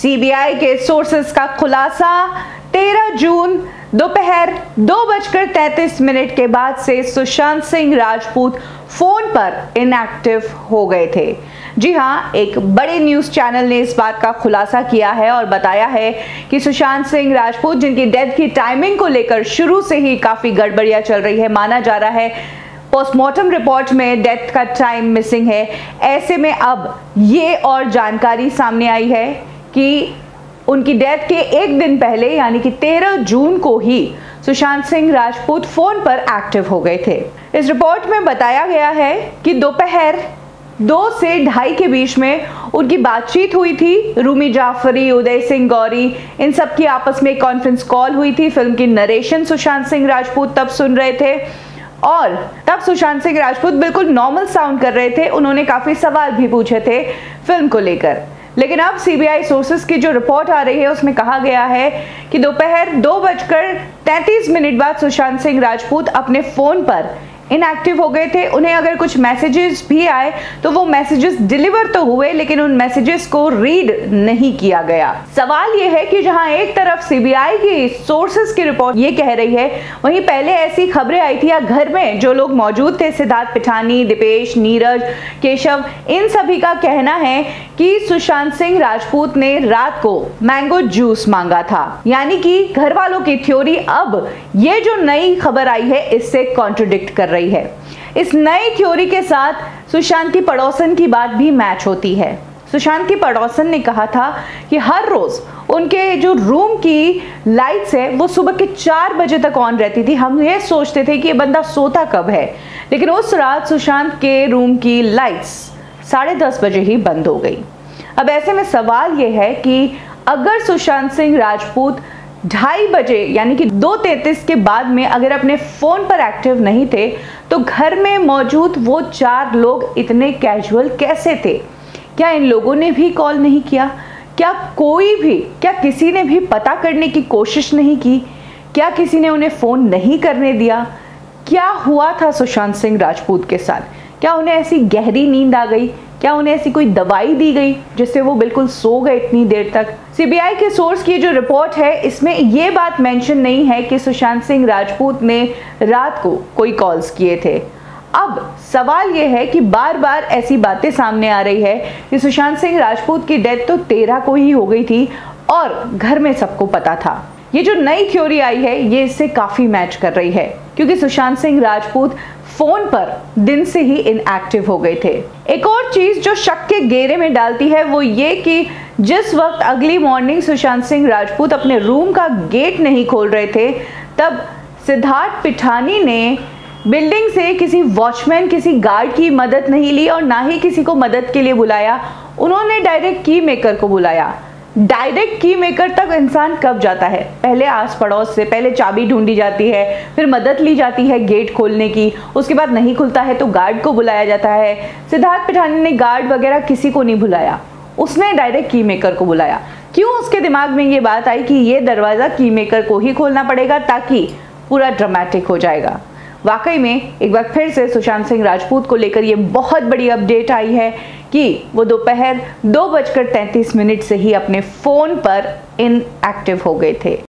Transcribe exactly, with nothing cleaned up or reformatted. CBI के sources का खुलासा, तेरह जून दोपहर दो बजकर तैतीस मिनट के बाद से सुशांत सिंह राजपूत फोन पर इनएक्टिव हो गए थे। जी हाँ, एक बड़े न्यूज़ चैनल ने इस बात का खुलासा किया है और बताया है कि सुशांत सिंह राजपूत, जिनकी डेथ की टाइमिंग को लेकर शुरू से ही काफ़ी गड़बड़ियाँ चल रही है, माना जा रहा है पोस्टमार्टम रिपोर्ट में डेथ का टाइम मिसिंग है। ऐसे में अब ये और जानकारी सामने आई है कि उनकी डेथ के एक दिन पहले यानी कि तेरह जून को ही सुशांत सिंह राजपूत फोन पर एक्टिव हो गए थे। इस रिपोर्ट में बताया गया है कि दोपहर दो से ढाई के बीच में उनकी बातचीत हुई थी। रूमी जाफरी, उदय सिंह गौरी, इन सब की आपस में कॉन्फ्रेंस कॉल हुई थी। फिल्म की नरेशन सुशांत सिंह राजपूत तब सुन रहे थे और तब सुशांत सिंह राजपूत बिल्कुल नॉर्मल साउंड कर रहे थे। उन्होंने काफ़ी सवाल भी पूछे थे फिल्म को लेकर, लेकिन अब सीबीआई सोर्सेस की जो रिपोर्ट आ रही है उसमें कहा गया है कि दोपहर दो बजकर तैंतीस मिनट बाद सुशांत सिंह राजपूत अपने फ़ोन पर इनएक्टिव हो गए थे। उन्हें अगर कुछ मैसेजेस भी आए तो वो मैसेजेस डिलीवर तो हुए, लेकिन उन मैसेजेस को रीड नहीं किया गया। सवाल ये है कि जहां एक तरफ सीबीआई की सोर्सेज की रिपोर्ट ये कह रही है, वहीं पहले ऐसी खबरें आई थी या घर में जो लोग मौजूद थे, सिद्धार्थ पिठानी, दिपेश, नीरज, केशव, इन सभी का कहना है कि सुशांत सिंह राजपूत ने रात को मैंगो जूस मांगा था। यानी कि घर वालों की थ्योरी अब ये जो नई खबर आई है इससे कॉन्ट्रोडिक्ट कर रही है है। इस नई थ्योरी के साथ सुशांत की पड़ोसन की बात भी मैच होती है। सुशांत की पड़ोसन ने कहा था कि हर रोज उनके जो रूम की लाइट्स है वो सुबह के चार बजे तक ऑन रहती थी। हम ये सोचते थे कि ये बंदा सोता कब है, लेकिन उस रात सुशांत के रूम की लाइट्स साढ़े दस बजे ही बंद हो गई। अब ऐसे में सवाल यह है कि अगर सुशांत सिंह राजपूत ढाई बजे यानी कि दो तैतीस के बाद में अगर अपने फ़ोन पर एक्टिव नहीं थे तो घर में मौजूद वो चार लोग इतने कैजुअल कैसे थे? क्या इन लोगों ने भी कॉल नहीं किया? क्या कोई भी, क्या किसी ने भी पता करने की कोशिश नहीं की? क्या किसी ने उन्हें फ़ोन नहीं करने दिया? क्या हुआ था सुशांत सिंह राजपूत के साथ? क्या उन्हें ऐसी गहरी नींद आ गई? क्या उन्हें ऐसी कोई दवाई दी गई जिससे वो बिल्कुल सो गए इतनी देर तक? सीबीआई के सोर्स की जो रिपोर्ट है इसमें ये बात मेंशन नहीं है कि सुशांत सिंह राजपूत ने रात को कोई कॉल्स किए थे। अब सवाल ये है कि बार बार ऐसी बातें सामने आ रही है कि सुशांत सिंह राजपूत की डेथ तो तेरह को ही हो गई थी और घर में सबको पता था। ये जो नई थ्योरी आई है ये इससे काफ़ी मैच कर रही है, क्योंकि सुशांत सिंह राजपूत फोन पर दिन से ही इनएक्टिव हो गए थे। एक और चीज़ जो शक के घेरे में डालती है वो ये कि जिस वक्त अगली मॉर्निंग सुशांत सिंह राजपूत अपने रूम का गेट नहीं खोल रहे थे, तब सिद्धार्थ पिठानी ने बिल्डिंग से किसी वॉचमैन, किसी गार्ड की मदद नहीं ली और ना ही किसी को मदद के लिए बुलाया। उन्होंने डायरेक्ट की मेकर को बुलाया। डायरेक्ट की मेकर तक इंसान कब जाता है? पहले आस पड़ोस से, पहले चाबी ढूंढी जाती है, फिर मदद ली जाती है गेट खोलने की, उसके बाद नहीं खुलता है तो गार्ड को बुलाया जाता है। सिद्धार्थ पिठानी ने गार्ड वगैरह किसी को नहीं बुलाया, उसने डायरेक्ट की मेकर को बुलाया। क्यों? उसके दिमाग में ये बात आई कि ये दरवाज़ा की मेकर को ही खोलना पड़ेगा ताकि पूरा ड्रामेटिक हो जाएगा। वाकई में एक बार फिर से सुशांत सिंह राजपूत को लेकर ये बहुत बड़ी अपडेट आई है कि वो दोपहर दो बजकर तैंतीस मिनट से ही अपने फ़ोन पर इनएक्टिव हो गए थे।